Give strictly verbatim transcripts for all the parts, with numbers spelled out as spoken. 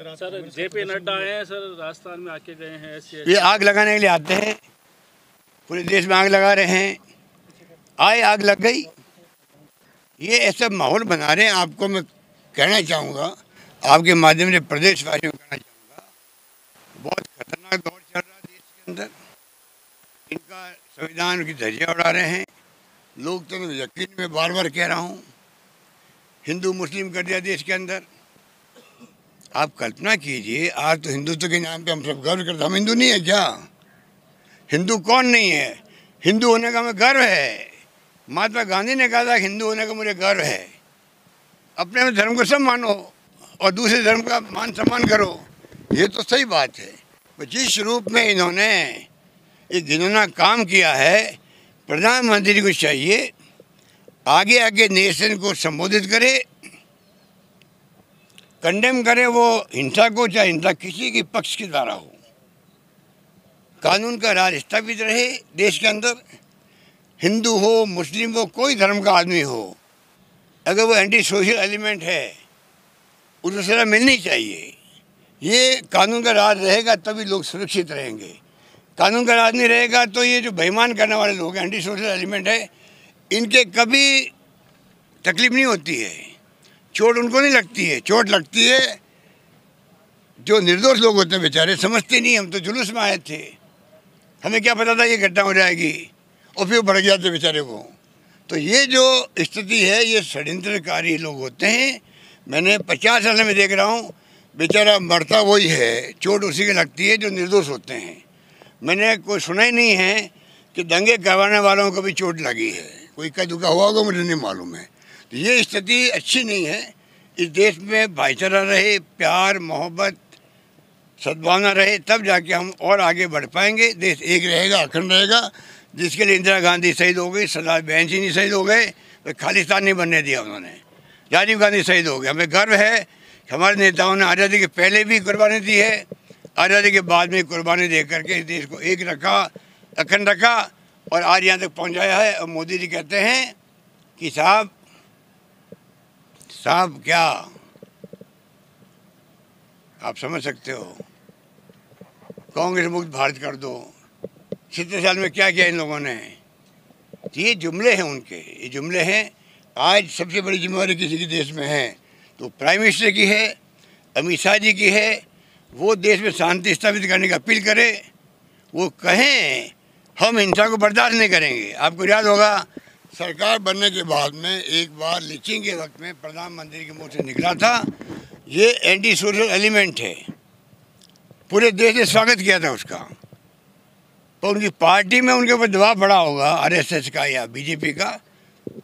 Sir JP Nadda हैं, sir Rajasthan में आके गए हैं, ये आग लगाने के लिए आते हैं, पूरे देश में आग लगा रहे हैं, आए आग लग गई। ये ऐसा माहौल बना रहे हैं। आपको मैं कहना चाहूँगा, आपके माध्यम से प्रदेशवासियों को कहना चाहूँगा, बहुत खतरनाक दौर चल रहा है देश के अंदर। इनका संविधान की धज्जियाँ उड़ा रहे हैं लोग, तो मैं यकीन में बार बार कह रहा हूँ, हिंदू मुस्लिम कर दिया देश के अंदर। आप कल्पना कीजिए, आज तो हिंदुत्व के नाम पे हम सब गर्व करते हैं। हम हिंदू नहीं है क्या? हिंदू कौन नहीं है? हिंदू होने का हमें गर्व है। महात्मा गांधी ने कहा था हिंदू होने का मुझे गर्व है। अपने में धर्म को सब मानो और दूसरे धर्म का मान सम्मान करो, ये तो सही बात है। जिस रूप में इन्होंने एक घिनौना काम किया है, प्रधानमंत्री को चाहिए आगे आगे नेशन को संबोधित करे, कंडेम करे वो हिंसा को, चाहे हिंसा किसी की पक्ष की द्वारा हो। कानून का राज स्थापित रहे देश के अंदर। हिंदू हो, मुस्लिम हो, कोई धर्म का आदमी हो, अगर वो एंटी सोशल एलिमेंट है उसको सजा मिलनी चाहिए। ये कानून का राज रहेगा तभी लोग सुरक्षित रहेंगे। कानून का राज नहीं रहेगा तो ये जो बेईमान करने वाले लोग हैं, एंटी सोशल एलिमेंट है, इनके कभी तकलीफ नहीं होती है, चोट उनको नहीं लगती है। चोट लगती है जो निर्दोष लोग होते हैं, बेचारे समझते नहीं हम तो जुलूस में आए थे, हमें क्या पता था ये घटना हो जाएगी, और फिर भड़क जाते बेचारे को। तो ये जो स्थिति है, ये षड्यंत्रकारी लोग होते हैं। मैंने पचास साल में देख रहा हूँ, बेचारा मरता वही है, चोट उसी की लगती है जो निर्दोष होते हैं। मैंने कोई सुना ही नहीं है कि दंगे करवाने वालों को भी चोट लगी है, कोई का दुखा हुआ होगा मुझे नहीं मालूम है। ये स्थिति अच्छी नहीं है। इस देश में भाईचारा रहे, प्यार मोहब्बत सद्भावना रहे, तब जाके हम और आगे बढ़ पाएंगे। देश एक रहेगा, अखंड रहेगा, जिसके लिए इंदिरा गांधी शहीद हो गई, सरदार बेअंत सिंह शहीद हो गए, तो खालिस्तान नहीं बनने दिया उन्होंने, राजीव गांधी शहीद हो गए। हमें गर्व है हमारे नेताओं ने आज़ादी के पहले भी कुर्बानी दी है, आज़ादी के बाद में कुर्बानी दे करके इस देश को एक रखा, अखंड रखा, और आज यहाँ तक पहुँचाया है। और मोदी जी कहते हैं कि साहब साहब क्या आप समझ सकते हो, कांग्रेस मुक्त भारत कर दो, छिहत्तर साल में क्या किया इन लोगों ने। तो ये जुमले हैं उनके, ये जुमले हैं। आज सबसे बड़ी जिम्मेवारी किसी के देश में है तो प्राइम मिनिस्टर की है, अमित शाह जी की है। वो देश में शांति स्थापित करने की अपील करें, वो कहें हम हिंसा को बर्दाश्त नहीं करेंगे। आपको याद होगा सरकार बनने के बाद में एक बार लिचिंग के वक्त में प्रधानमंत्री के मुंह से निकला था ये एंटी सोशल एलिमेंट है, पूरे देश ने स्वागत किया था उसका। तो उनकी पार्टी में उनके ऊपर दबाव पड़ा होगा, आरएसएस का या बीजेपी का,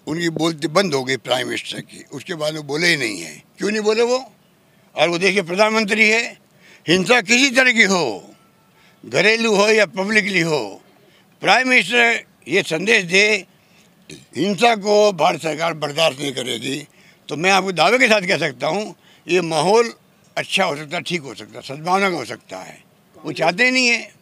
उनकी बोलती बंद हो गई प्राइम मिनिस्टर की। उसके बाद वो बोले ही नहीं है। क्यों नहीं बोले वो? और वो देश के प्रधानमंत्री है। हिंसा किसी तरह की हो, घरेलू हो या पब्लिकली हो, प्राइम मिनिस्टर ये संदेश दे हिंसा को भारत सरकार बर्दाश्त नहीं करेगी, तो मैं आपको दावे के साथ कह सकता हूँ ये माहौल अच्छा हो सकता है, ठीक हो सकता है, सद्भावना का हो सकता है। वो चाहते नहीं है।